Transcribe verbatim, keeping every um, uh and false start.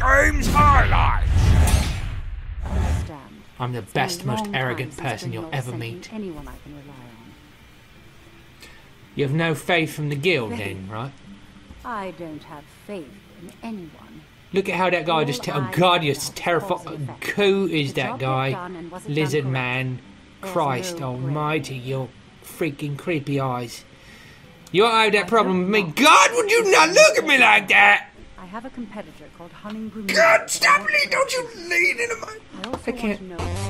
Game's highlights! I'm the best, most arrogant person you'll ever meet. Anyone I can rely on. You have no faith from the guild, then, right? I don't have faith in anyone. Look at how that guy just... Oh God, you're terrifying. Who is that guy? Lizard man. Christ almighty, your freaking creepy eyes. You have that problem with me. God, would you not look at me like that? I have a competitor called Honey Groom. God, stop me! Don't you lean into my... I can't...